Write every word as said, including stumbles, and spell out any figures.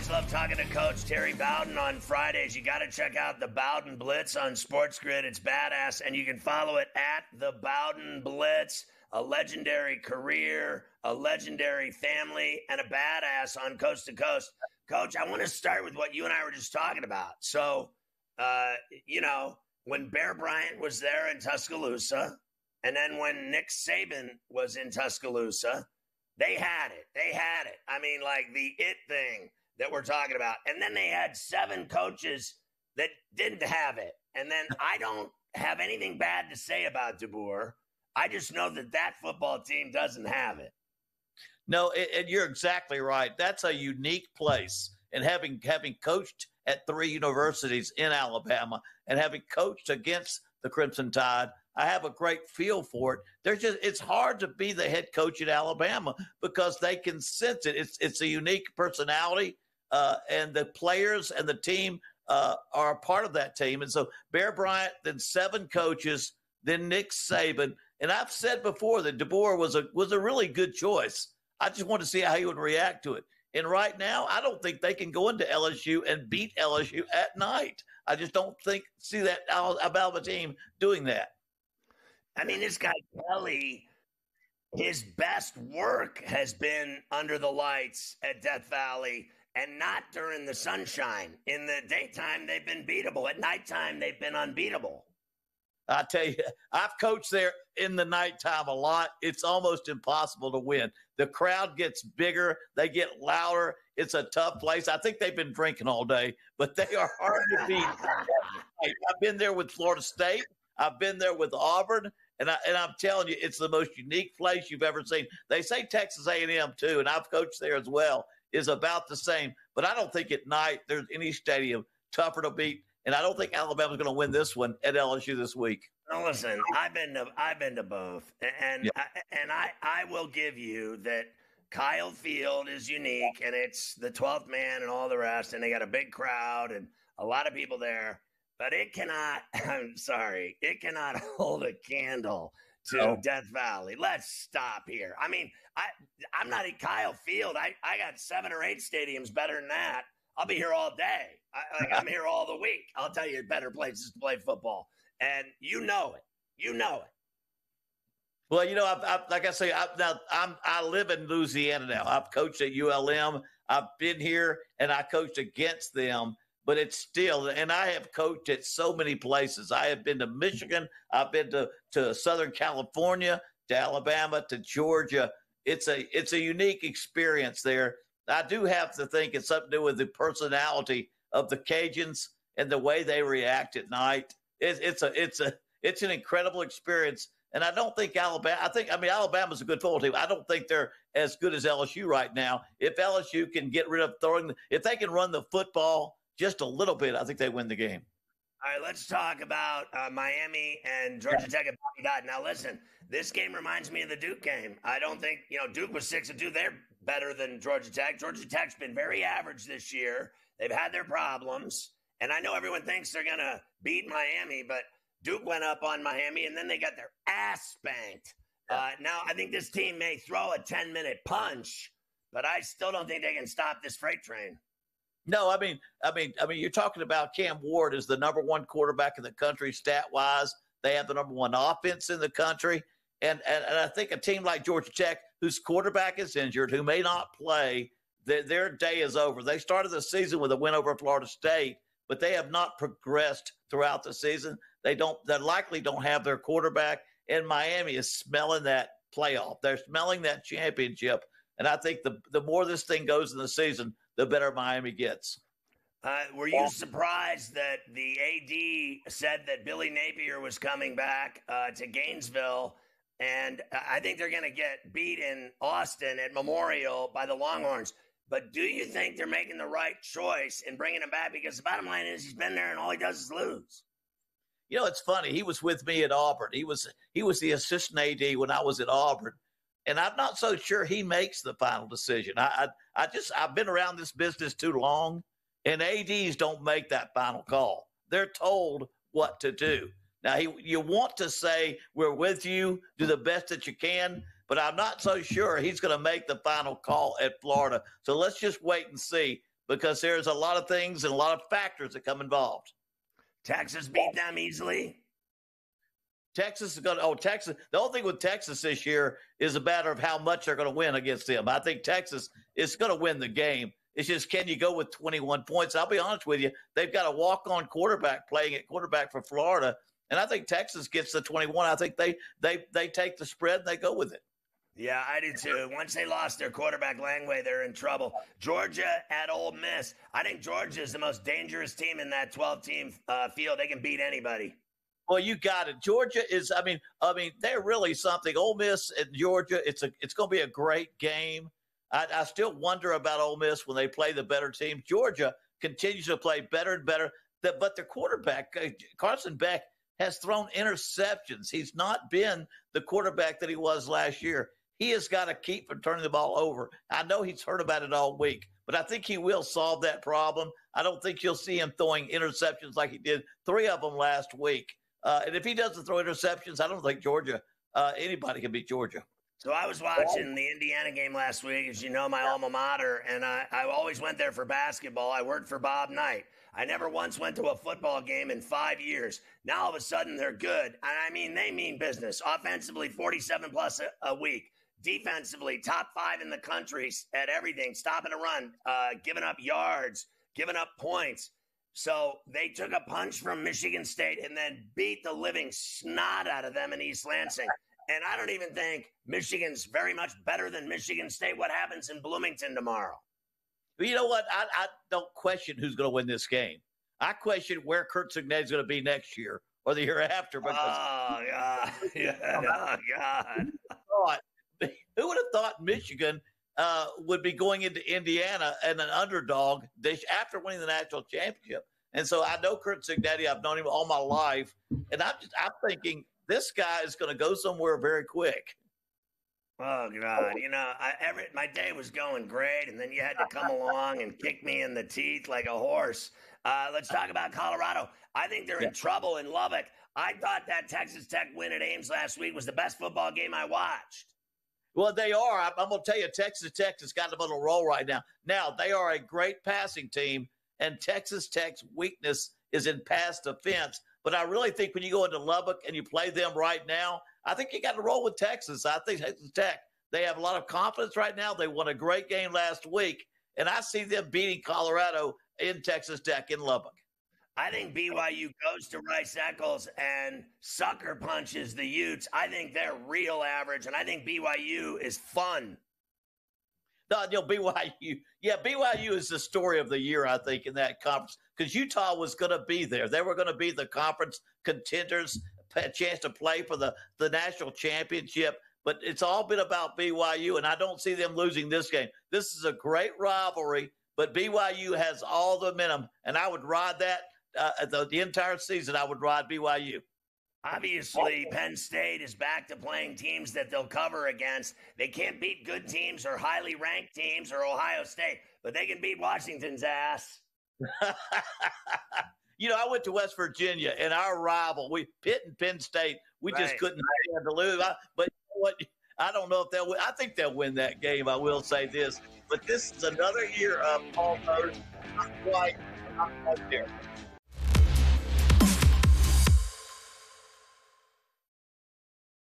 always love talking to Coach Terry Bowden on Fridays. You got to check out the Bowden Blitz on Sports Grid. It's badass, and you can follow it at the Bowden Blitz. A legendary career, a legendary family, and a badass on coast to coast. Coach, I want to start with what you and I were just talking about. So, uh, you know, when Bear Bryant was there in Tuscaloosa, and then when Nick Saban was in Tuscaloosa, they had it. They had it. I mean, like the it thing that we're talking about. And then they had seven coaches that didn't have it. And then I don't have anything bad to say about DeBoer. I just know that that football team doesn't have it. No, and you're exactly right. That's a unique place. And having having coached at three universities in Alabama and having coached against the Crimson Tide, I have a great feel for it. There's just it's hard to be the head coach at Alabama because they can sense it. It's it's a unique personality, uh, and the players and the team uh, are a part of that team. And so Bear Bryant, then seven coaches, then Nick Saban. And I've said before that DeBoer was a was a really good choice. I just want to see how he would react to it. And right now, I don't think they can go into L S U and beat L S U at night. I just don't think see that Alabama team doing that. I mean, this guy Kelly, his best work has been under the lights at Death Valley and not during the sunshine. In the daytime, they've been beatable. At nighttime, they've been unbeatable. I tell you, I've coached there in the nighttime a lot. It's almost impossible to win. The crowd gets bigger. They get louder. It's a tough place. I think they've been drinking all day, but they are hard to beat. I've been there with Florida State. I've been there with Auburn. And, I, and I'm telling you, it's the most unique place you've ever seen. They say Texas A and M, too, and I've coached there as well, is about the same. But I don't think at night there's any stadium tougher to beat. And I don't think Alabama's going to win this one at L S U this week. Now listen, I've been to I've been to both, and yeah. I, and I, I will give you that Kyle Field is unique, and it's the twelfth man and all the rest, and they got a big crowd and a lot of people there. But it cannot. I'm sorry, it cannot hold a candle to no. Death Valley. Let's stop here. I mean, I I'm not at Kyle Field. I, I got seven or eight stadiums better than that. I'll be here all day. I, like, I'm here all the week. I'll tell you better places to play football. And you know it. You know it. Well, you know, I, I, like I say, I, now, I'm, I live in Louisiana now. I've coached at U L M. I've been here, and I coached against them. But it's still, and I have coached at so many places. I have been to Michigan. I've been to, to Southern California, to Alabama, to Georgia. It's a it's a unique experience there. I do have to think it's something to do with the personality of the Cajuns and the way they react at night. It's, it's a, it's a, it's an incredible experience. And I don't think Alabama. I think I mean Alabama's a good football team. I don't think they're as good as L S U right now. If L S U can get rid of throwing, if they can run the football just a little bit, I think they win the game. All right, let's talk about uh, Miami and Georgia Tech. Now, listen, this game reminds me of the Duke game. I don't think, you know, Duke was six and two. They're better than Georgia Tech. Georgia Tech's been very average this year. They've had their problems. And I know everyone thinks they're going to beat Miami, but Duke went up on Miami, and then they got their ass spanked. Uh, now, I think this team may throw a ten-minute punch, but I still don't think they can stop this freight train. No, I mean, I mean, I mean, you're talking about Cam Ward is the number one quarterback in the country stat-wise. They have the number one offense in the country. And, and, and I think a team like Georgia Tech, whose quarterback is injured, who may not play, their, their day is over. They started the season with a win over Florida State, but they have not progressed throughout the season. They don't. They likely don't have their quarterback. And Miami is smelling that playoff. They're smelling that championship. And I think the, the more this thing goes in the season, the better Miami gets. Uh, were you surprised that the A D said that Billy Napier was coming back uh, to Gainesville? And I think they're going to get beat in Austin at Memorial by the Longhorns. But do you think they're making the right choice in bringing him back? Because the bottom line is he's been there and all he does is lose. You know, it's funny. He was with me at Auburn. He was he was the assistant A D when I was at Auburn. And I'm not so sure he makes the final decision. I, I I just I've been around this business too long, and A Ds don't make that final call. They're told what to do. Now, he, you want to say we're with you, do the best that you can, but I'm not so sure he's going to make the final call at Florida. So let's just wait and see. because there's a lot of things and a lot of factors that come involved. Texas beat them easily. Texas is going to, oh, Texas. The only thing with Texas this year is a matter of how much they're going to win against them. I think Texas is going to win the game. It's just, can you go with twenty-one points? I'll be honest with you. They've got a walk-on quarterback playing at quarterback for Florida, and I think Texas gets the twenty-one. I think they they they take the spread and they go with it. Yeah, I do too. Once they lost their quarterback, Langway, they're in trouble. Georgia at Ole Miss. I think Georgia is the most dangerous team in that twelve-team uh, field. They can beat anybody. Well, you got it. Georgia is, I mean, I mean, they're really something. Ole Miss and Georgia, it's a, it's going to be a great game. I, I still wonder about Ole Miss when they play the better team. Georgia continues to play better and better, the, but their quarterback, Carson Beck, has thrown interceptions. He's not been the quarterback that he was last year. He has got to keep from turning the ball over. I know he's heard about it all week, but I think he will solve that problem. I don't think you'll see him throwing interceptions like he did three of them last week. Uh, and if he doesn't throw interceptions, I don't think Georgia, uh, anybody can beat Georgia. So I was watching the Indiana game last week, as you know, my alma mater, and I, I always went there for basketball. I worked for Bob Knight. I never once went to a football game in five years. Now all of a sudden they're good. And I mean, they mean business. Offensively, forty-seven plus a, a week. Defensively, top five in the country at everything. Stopping a run, uh, giving up yards, giving up points. So they took a punch from Michigan State and then beat the living snot out of them in East Lansing. And I don't even think Michigan's very much better than Michigan State. What happens in Bloomington tomorrow? You know what? I, I don't question who's going to win this game. I question where Curt Cignetti is going to be next year or the year after. Because oh, God. Yeah. Oh, God. Who would have thought Michigan uh, would be going into Indiana and an underdog dish after winning the national championship? And so I know Curt Cignetti. I've known him all my life. And I'm just, I'm thinking – this guy is going to go somewhere very quick. Oh, God. You know, I, every, my day was going great, and then you had to come along and kick me in the teeth like a horse. Uh, let's talk about Colorado. I think they're in trouble in Lubbock. I thought that Texas Tech win at Ames last week was the best football game I watched. Well, they are. I'm, I'm going to tell you, Texas Tech has got them on a roll right now. Now, they are a great passing team, and Texas Tech's weakness is in pass defense. But I really think when you go into Lubbock and you play them right now, I think you got to roll with Texas. I think Texas Tech, they have a lot of confidence right now. They won a great game last week, and I see them beating Colorado in Texas Tech in Lubbock. I think B Y U goes to Rice-Eccles and sucker punches the Utes. I think they're real average, and I think B Y U is fun. No, you know, B Y U. Yeah, B Y U is the story of the year, I think, in that conference, because Utah was going to be there. They were going to be the conference contenders, a chance to play for the, the national championship. But it's all been about B Y U, and I don't see them losing this game. This is a great rivalry, but B Y U has all the momentum, and I would ride that uh, the, the entire season. I would ride B Y U. Obviously, Penn State is back to playing teams that they'll cover against. They can't beat good teams or highly ranked teams or Ohio State, but they can beat Washington's ass. You know, I went to West Virginia, and our rival, we Pitt and Penn State, we right. just couldn't stand to lose. I, but you know what? I don't know if they'll win. I think they'll win that game. I will say this, but this is another year of almost not quite, not quite there.